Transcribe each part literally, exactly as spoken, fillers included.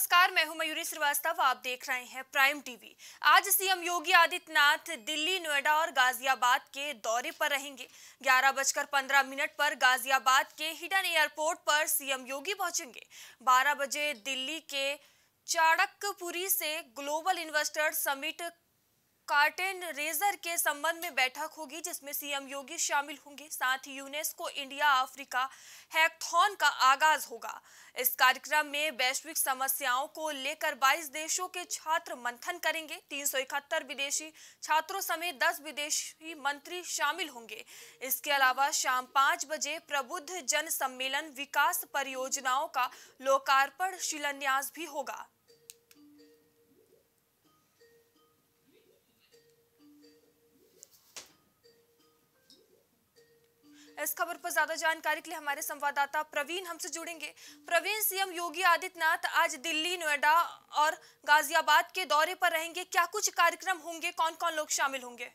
नमस्कार, मैं हूं मयूरी श्रीवास्तव। आप देख रहे हैं प्राइम टीवी। आज सीएम योगी आदित्यनाथ दिल्ली, नोएडा और गाजियाबाद के दौरे पर रहेंगे। ग्यारह बजकर पंद्रह मिनट पर गाजियाबाद के हिंडन एयरपोर्ट पर सीएम योगी पहुंचेंगे। बारह बजे दिल्ली के चाणक्यपुरी से global investors summit curtain raiser के संबंध में बैठक होगी, जिसमें सीएम योगी शामिल होंगे। साथ ही यूनेस्को इंडिया अफ्रीका हैकथॉन का आगाज होगा। इस कार्यक्रम में वैश्विक समस्याओं को लेकर बाईस देशों के छात्र मंथन करेंगे। तीन सौ इकहत्तर विदेशी छात्रों समेत दस विदेशी मंत्री शामिल होंगे। इसके अलावा शाम पाँच बजे प्रबुद्ध जन सम्मेलन विकास परियोजनाओं का लोकार्पण शिलान्यास भी होगा। इस खबर पर ज्यादा जानकारी के लिए हमारे संवाददाता प्रवीण हमसे जुड़ेंगे। प्रवीण, सीएम योगी आदित्यनाथ आज दिल्ली, नोएडा और गाजियाबाद के दौरे पर रहेंगे। क्या कुछ कार्यक्रम होंगे, कौन कौन लोग शामिल होंगे?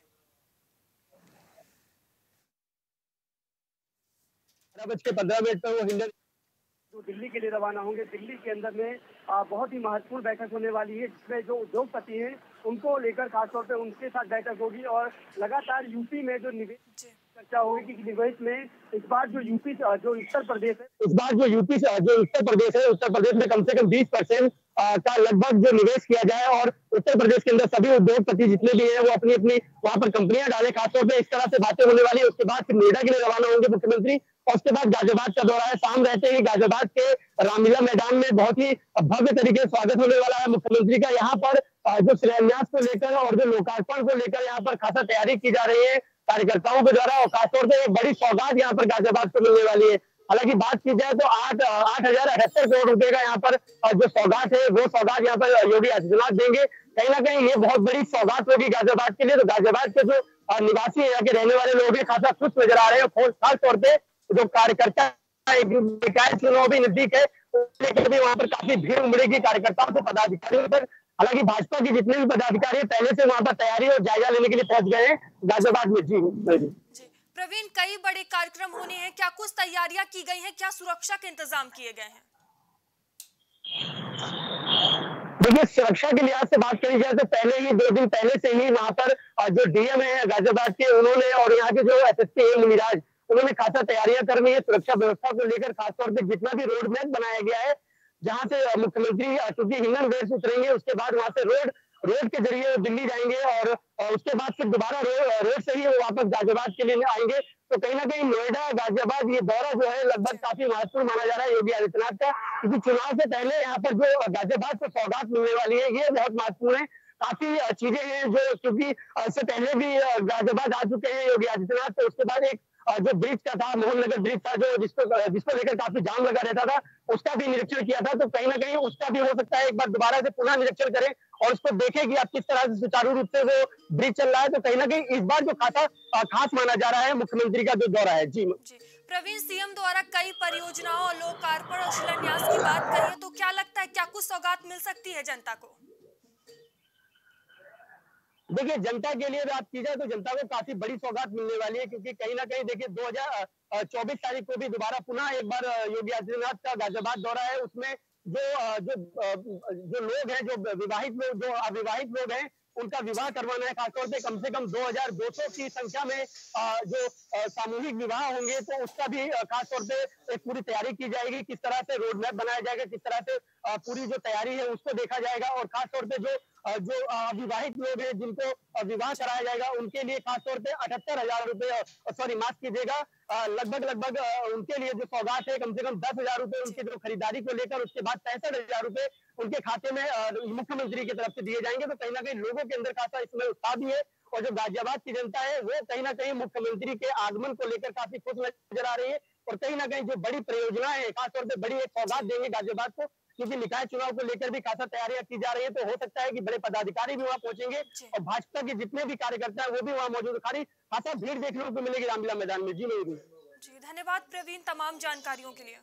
पंद्रह मिनट पर वो हिंडन जो दिल्ली के लिए रवाना होंगे। दिल्ली के अंदर में बहुत ही महत्वपूर्ण बैठक होने वाली है, जिसमें जो उद्योगपति हैं उनको लेकर खासतौर पर उनके साथ बैठक होगी। और लगातार यूपी में जो निवेश चर्चा होगी कि निवेश में इस बार जो यूपी जो उत्तर प्रदेश है इस बार जो यूपी जो उत्तर प्रदेश है उत्तर प्रदेश में कम से कम बीस परसेंट का लगभग जो निवेश किया जाए। और उत्तर प्रदेश के अंदर सभी उद्योगपति जितने भी हैं वो अपनी अपनी वहाँ पर कंपनियां डालें, खासतौर पर इस तरह से बातें होने वाली है। उसके बाद फिर नोएडा के लिए रवाना होंगे मुख्यमंत्री, और उसके बाद गाजियाबाद का दौरा है। शाम रहते ही गाजियाबाद के रामलीला मैदान में बहुत ही भव्य तरीके से स्वागत होने वाला है मुख्यमंत्री का। यहाँ पर जो शिलान्यास को लेकर और जो लोकार्पण को लेकर यहाँ पर खासा तैयारी की जा रही है कार्यकर्ताओं के द्वारा, और खासतौर से एक बड़ी सौगात यहाँ पर गाजियाबाद को मिलने वाली है। हालांकि बात की जाए तो आठ आठ हजार अठहत्तर करोड़ रुपए का यहाँ पर जो सौगात है वो सौगात यहाँ पर योगी आदित्यनाथ देंगे। कहीं ना कहीं ये बहुत बड़ी सौगात होगी गाजियाबाद के लिए। तो गाजियाबाद के जो निवासी यहाँ के रहने वाले लोग हैं खासा खुश नजर आ रहे हैं। खासतौर से जो कार्यकर्ता निकाय चुनाव भी नजदीक है, लेकिन भी वहाँ पर काफी भीड़ उमड़ेगी कार्यकर्ताओं से पदाधिकारियों पर। हालांकि भाजपा के जितने भी पदाधिकारी पहले से वहाँ पर तैयारी और जायजा लेने के लिए पहुंच गए हैं गाजियाबाद में। जी जी प्रवीण, कई बड़े कार्यक्रम होने हैं, क्या कुछ तैयारियां की गई हैं, क्या सुरक्षा के इंतजाम किए गए हैं? देखिए, सुरक्षा के लिहाज से बात करी जाए तो पहले ही दो दिन पहले से ही वहाँ पर जो डीएम है गाजियाबाद के उन्होंने और यहाँ के जो एस एस पी है मुनिराज, उन्होंने खासा तैयारियां कर रही है सुरक्षा व्यवस्था को लेकर। खासतौर पर जितना भी रोड मैप बनाया गया है, जहाँ से मुख्यमंत्री चूंकि हिंडन गेट से उतरेंगे, उसके बाद वहां से रोड रोड के जरिए दिल्ली जाएंगे और उसके बाद फिर दोबारा रोड से ही वो वापस गाजियाबाद के लिए आएंगे। तो कहीं ना कहीं नोएडा गाजियाबाद ये दौरा जो है लगभग काफी महत्वपूर्ण माना जा रहा है योगी आदित्यनाथ का, क्योंकि चुनाव से पहले यहाँ पर जो गाजियाबाद को सौगात मिलने वाली है ये बहुत महत्वपूर्ण है। काफी चीजें हैं जो क्योंकि इससे पहले भी गाजियाबाद आ चुके हैं योगी आदित्यनाथ। तो उसके बाद एक जो ब्रिज का था, मोहन नगर ब्रिज था, जो जिसको जिसको लेकर काफी जाम लगा रहता था, उसका भी निरीक्षण किया था। तो कहीं ना कहीं उसका भी हो सकता है एक बार दोबारा से पुनः निरीक्षण करें और उसको देखें कि आप किस तरह से सुचारू रूप से वो ब्रिज चल रहा है। तो कहीं ना कहीं इस बार जो खासा खास माना जा रहा है मुख्यमंत्री का जो दौरा है। जी जी प्रवीण, सीएम द्वारा कई परियोजनाओं और लोकार्पण और शिलान्यास की बात करिए तो क्या लगता है, क्या कुछ सौगात मिल सकती है जनता को? देखिए, जनता के लिए बात की जाए तो जनता को काफी बड़ी सौगात मिलने वाली है, क्योंकि कहीं ना कहीं देखिए दो हजार चौबीस तारीख को भी दोबारा पुनः एक बार योगी आदित्यनाथ का गाजियाबाद दौरा है। उसमें जो जो जो लोग हैं, जो विवाहित लोग, जो अविवाहित लोग हैं, उनका विवाह करवाना है। खासतौर से कम से कम दो हजार दो सौ की संख्या में जो सामूहिक विवाह होंगे, तो उसका भी खासतौर से एक पूरी तैयारी की जाएगी। किस तरह से रोड मैप बनाया जाएगा, किस तरह से पूरी जो तैयारी है उसको देखा जाएगा। और खासतौर से जो जो अविवाहित लोग हैं जिनको विवाह कराया जाएगा, उनके लिए खासतौर पे अठहत्तर हजार रुपए सॉरी माफ कीजिएगा लगभग लगभग उनके लिए जो सौगात है कम से कम दस हजार रुपए उनके जो खरीदारी को लेकर, उसके बाद पैंसठ हजार रुपए उनके खाते में मुख्यमंत्री की तरफ से दिए जाएंगे। तो कहीं ना कहीं लोगों के अंदर खासा इसमें उत्साह भी है, और जो गाजियाबाद की जनता है वो कहीं ना कहीं मुख्यमंत्री के आगमन को लेकर काफी खुश नजर आ रही है। और कहीं ना कहीं जो बड़ी परियोजनाएं है खासतौर पर बड़ी एक सौगात देंगे गाजियाबाद को, क्योंकि निकाय चुनाव को लेकर भी खासा तैयारियां की जा रही है। तो हो सकता है कि बड़े पदाधिकारी भी वहां पहुंचेंगे और भाजपा के जितने भी कार्यकर्ता हैं वो भी वहां मौजूद, खाली खासा भीड़ देखने को मिलेगी रामलीला मैदान में। जी नहीं जी धन्यवाद प्रवीण तमाम जानकारियों के लिए।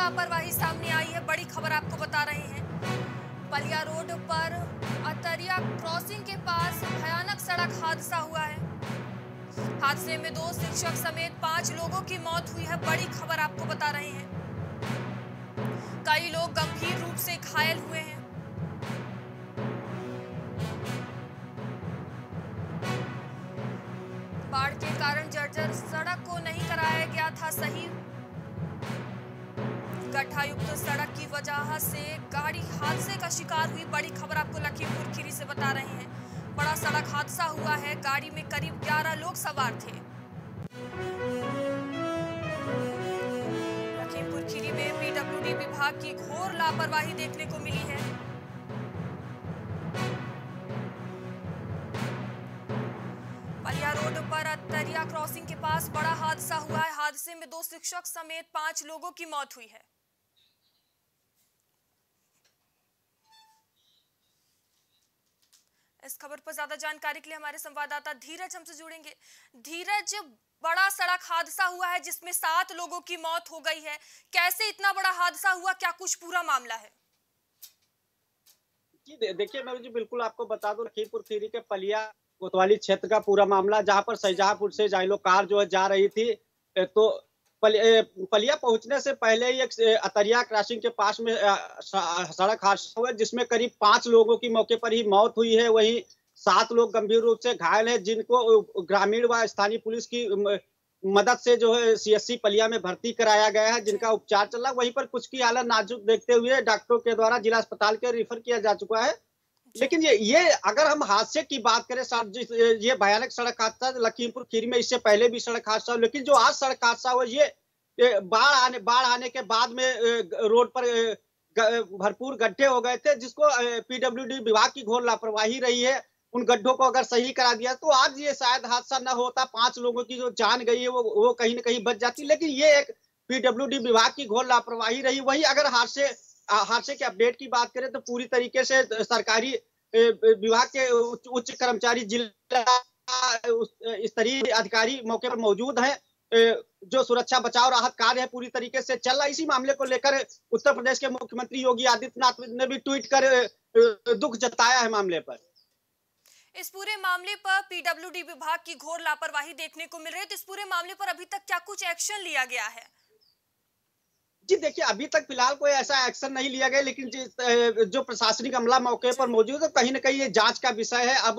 लापरवाही सामने आई है, बड़ी खबर आपको बता रहे हैं। पलिया रोड पर अतरिया क्रॉसिंग के पास भयानक सड़क हादसा हुआ है। हादसे में दो शिक्षक समेत पांच लोगों की मौत हुई है, बड़ी खबर आपको बता रहे हैं। कई लोग गंभीर रूप से घायल हुए हैं। बाढ़ के कारण जर्जर सड़क को नहीं कराया गया था सही। गड्ढायुक्त सड़क की वजह से गाड़ी हादसे का शिकार हुई, बड़ी खबर आपको लखीमपुर खीरी से बता रहे हैं। बड़ा सड़क हादसा हुआ है, गाड़ी में करीब ग्यारह लोग सवार थे। लखीमपुर खीरी में पीडब्ल्यूडी विभाग की घोर लापरवाही देखने को मिली है। पलिया रोड पर अतरिया क्रॉसिंग के पास बड़ा हादसा हुआ है। हादसे में दो शिक्षक समेत पांच लोगों की मौत हुई है। इस खबर पर ज्यादा जानकारी के लिए हमारे संवाददाता धीरज हमसे जुड़ेंगे। धीरज, बड़ा सड़क हादसा हुआ है जिसमें सात लोगों की मौत हो गई है, कैसे इतना बड़ा हादसा हुआ, क्या कुछ पूरा मामला है? जी देखिए मैं जी बिल्कुल आपको बता दूं, लखीमपुर खीरी के पलिया कोतवाली क्षेत्र का पूरा मामला, जहां पर शाहजहांपुर से जाइलो कार जो है जा रही थी, तो पलिया पहुंचने से पहले ही एक अतरिया क्रॉसिंग के पास में सड़क हादसा हुआ जिसमें करीब पांच लोगों की मौके पर ही मौत हुई है। वहीं सात लोग गंभीर रूप से घायल हैं, जिनको ग्रामीण व स्थानीय पुलिस की मदद से जो है सीएससी पलिया में भर्ती कराया गया है, जिनका उपचार चल रहा है। वहीं पर कुछ की हालत नाजुक देखते हुए डॉक्टरों के द्वारा जिला अस्पताल के रेफर किया जा चुका है। लेकिन ये ये अगर हम हादसे की बात करें साहब, ये भयानक सड़क हादसा लखीमपुर खीरी में इससे पहले भी सड़क हादसा हुआ, लेकिन जो आज सड़क हादसा हुआ ये बाढ़ आने बाढ़ आने के बाद में रोड पर भरपूर गड्ढे हो गए थे, जिसको पीडब्ल्यूडी विभाग की घोर लापरवाही रही है। उन गड्ढों को अगर सही करा दिया तो आज ये शायद हादसा न होता, पांच लोगों की जो जान गई है वो वो कहीं ना कहीं बच जाती। लेकिन ये एक पीडब्ल्यूडी विभाग की घोर लापरवाही रही। वही अगर हादसे हादसे के अपडेट की बात करें तो पूरी तरीके से सरकारी विभाग के उच्च कर्मचारी, जिला स्तरीय अधिकारी मौके पर मौजूद हैं। जो सुरक्षा बचाव राहत कार्य है पूरी तरीके से चल रहा है। इसी मामले को लेकर उत्तर प्रदेश के मुख्यमंत्री योगी आदित्यनाथ ने भी ट्वीट कर दुख जताया है मामले पर। इस पूरे मामले पर पीडब्ल्यूडी विभाग की घोर लापरवाही देखने को मिल रही है, तो इस पूरे मामले पर अभी तक क्या कुछ एक्शन लिया गया है? जी देखिए अभी तक फिलहाल कोई ऐसा एक्शन नहीं लिया गया, लेकिन जो प्रशासनिक अमला मौके पर मौजूद है कहीं ना कहीं ये जांच का विषय है, अब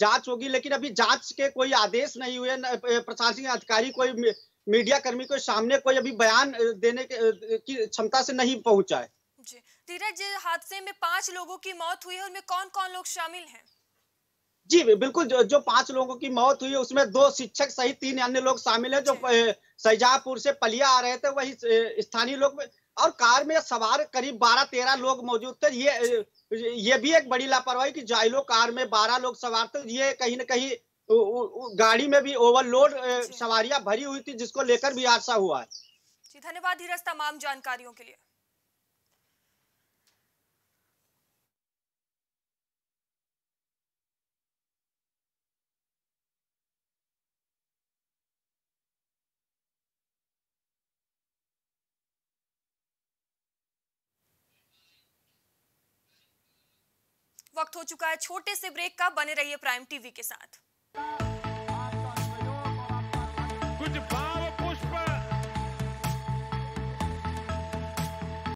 जांच होगी। लेकिन अभी जांच के कोई आदेश नहीं हुए, प्रशासनिक अधिकारी कोई मीडिया कर्मी को सामने कोई अभी बयान देने की क्षमता से नहीं पहुंचा है। जी धीरज, हादसे में पांच लोगों की मौत हुई है, उनमें कौन कौन लोग शामिल है? जी बिल्कुल, जो, जो पांच लोगों की मौत हुई है उसमें दो शिक्षक सहित तीन अन्य लोग शामिल हैं, जो शाहजहांपुर से पलिया आ रहे थे। वही स्थानीय लोग और कार में सवार करीब बारह तेरह लोग मौजूद थे। ये ये भी एक बड़ी लापरवाही कि जाइलो कार में बारह लोग सवार थे, ये कहीं ना कहीं गाड़ी में भी ओवरलोड सवारियां भरी हुई थी, जिसको लेकर भी हादसा हुआ है। जी धन्यवाद धीरज तमाम जानकारियों के लिए। वक्त हो चुका है छोटे से ब्रेक का, बने रहिए प्राइम टीवी के साथ।